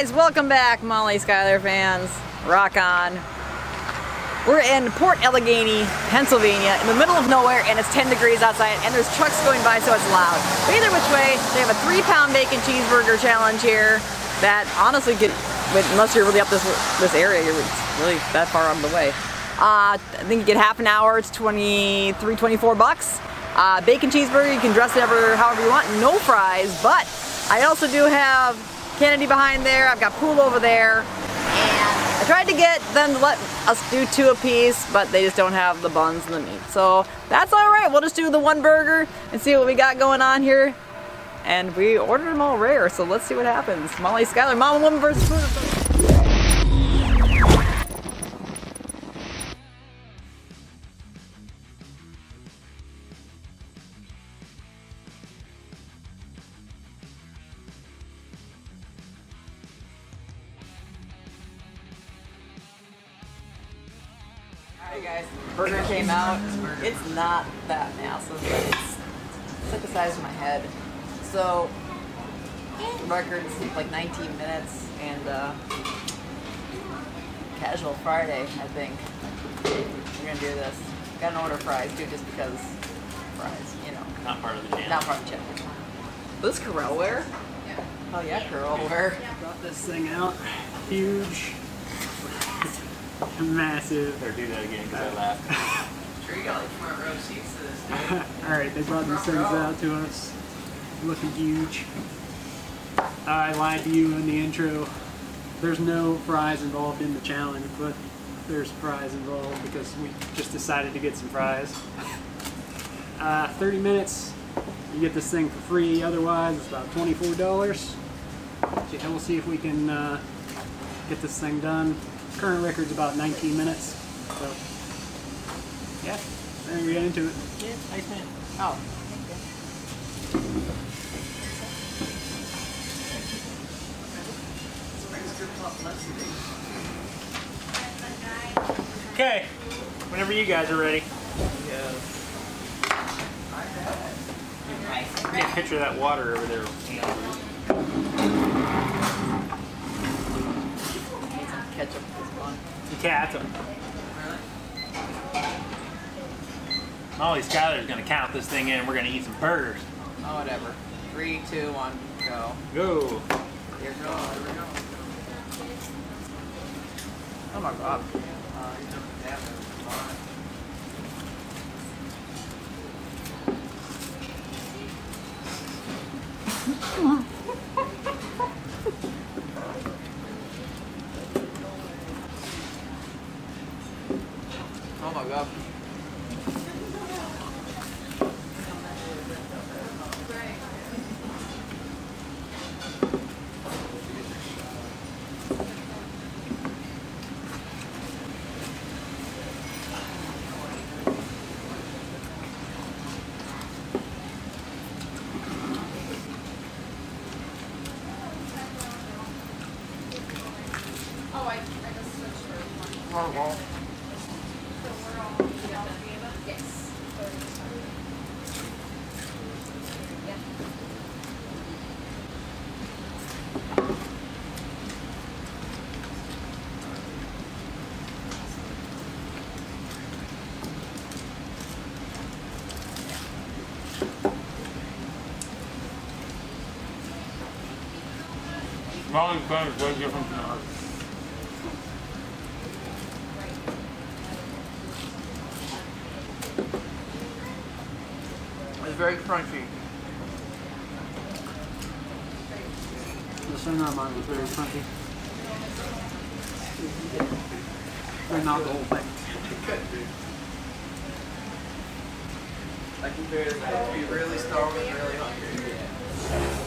guys, welcome back, Molly Schuyler fans. Rock on. We're in Port Allegheny, Pennsylvania, in the middle of nowhere, and it's 10 degrees outside, and there's trucks going by, so it's loud. But either which way, they have a 3-pound bacon cheeseburger challenge here that honestly, unless you're really up this area, you're really that far on the way. I think you get half an hour, it's 23, 24 bucks. Bacon cheeseburger, you can dress it however you want, no fries, but I also do have Kennedy behind there, I've got Pool over there, and I tried to get them to let us do 2 apiece, but they just don't have the buns and the meat. So that's alright, we'll just do the 1 burger and see what we got going on here. And we ordered them all rare, so let's see what happens. Molly Schuyler, Mom and Woman versus Food. Alright guys, burger came out. It's not that massive, but it's like the size of my head. So, records like 19 minutes and casual Friday, I think. We're gonna do this. Got an order of fries too, just because fries, you know. Not part of the jam. Not part of the jam. This Corel ware? Yeah. Oh yeah, Corel ware. Brought this thing out. Huge. Massive. Or do that again because I laughed. Sure, you got like front row seats to this, dude. Alright, they brought these things out to us. Looking huge. I lied to you in the intro. There's no fries involved in the challenge, but there's fries involved because we just decided to get some fries. 30 minutes, you get this thing for free. Otherwise, it's about $24. We'll see if we can get this thing done. Current record's about 19 minutes, so yeah, then we get into it. Yeah, nice man. Oh, thank you. Okay, whenever you guys are ready. Yes. You can picture that water over there. Ketchup. Ketchup. Molly Schuyler's gonna count this thing in. We're gonna eat some burgers. Oh, whatever. 3, 2, 1, go. Go. Here we go. Here we go. Oh my God. Oh my God. Molly's plan is way different from ours. It's very crunchy. This thing on mine was very crunchy. Or not the whole thing. I can barely, I'd be really starved and really hungry. Yeah.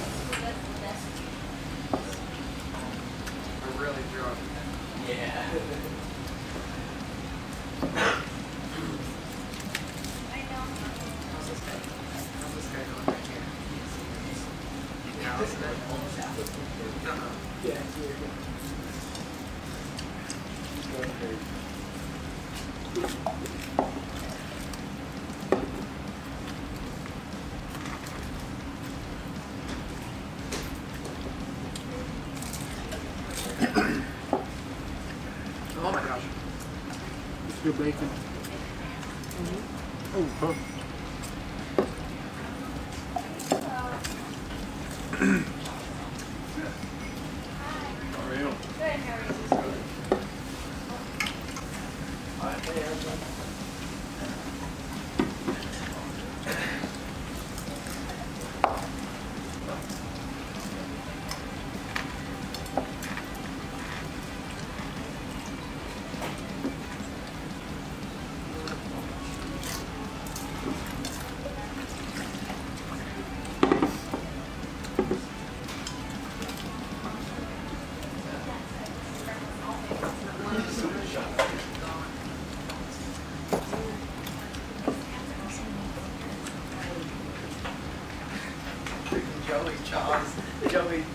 your bacon. Mm-hmm. Oh, huh.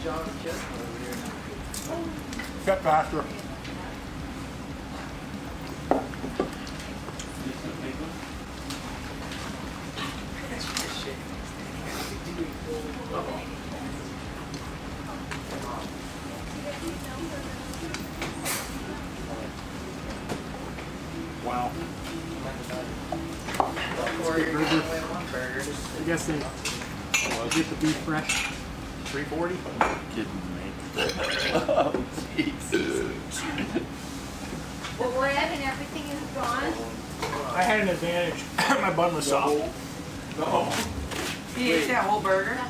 John's just over here. Cut faster. Wow. I guess they get the beef fresh. 340? Kidding me. Oh, Jesus. Well, what happened? Everything is gone? I had an advantage. My bun was soft. Uh-oh. You ate that whole burger?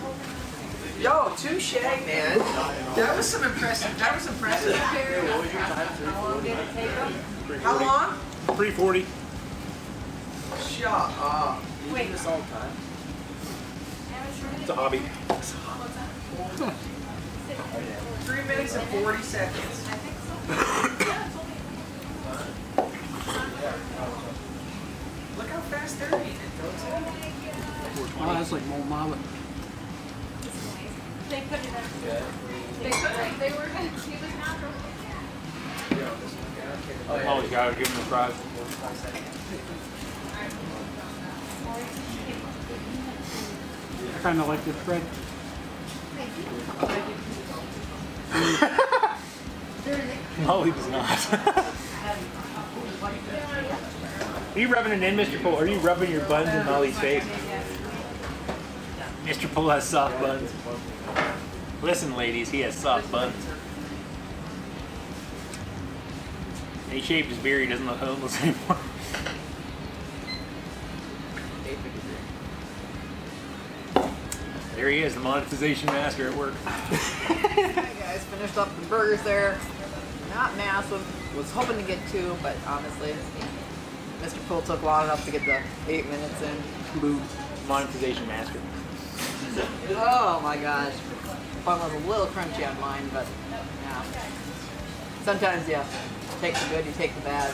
Yo, touche, man. That was some impressive. That was impressive. How long did it take them? How long? 340. Shut up. You do this all the time. It's a hobby. 3 minutes and 40 seconds. I think so. Look how fast they're eating it, don't you? Oh, that's like more mullet. They put it up. They were going to choose it natural. Oh, you got to give them the prize. I kind of like this bread. Molly does not. Are you rubbing it in, Mr. Poole? Are you rubbing your buns in Molly's face? Mr. Poole has soft buns. Listen, ladies, he has soft buns. He shaved his beard, he doesn't look homeless anymore. There he is, the monetization master at work. Hi guys, finished up the burgers there. Not massive, was hoping to get two, but honestly, Mr. Poole took long enough to get the 8 minutes in. Boo. Monetization master. Oh my gosh. Bun was a little crunchy on mine, but yeah. Sometimes, yeah, you take the good, you take the bad.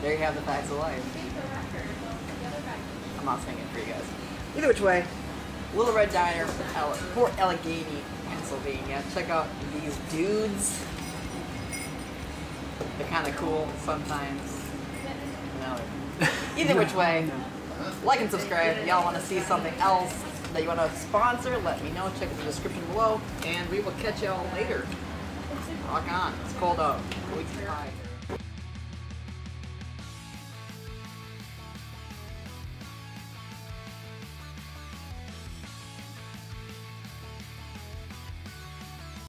There you have the facts of life. I'm not singing for you guys. Either which way. Little Red Diner from Port Allegheny, Pennsylvania. Check out these dudes. They're kind of cool sometimes. No. Either which way, like and subscribe. If y'all want to see something else that you want to sponsor, let me know. Check the description below, and we will catch y'all later. Rock on. It's cold out.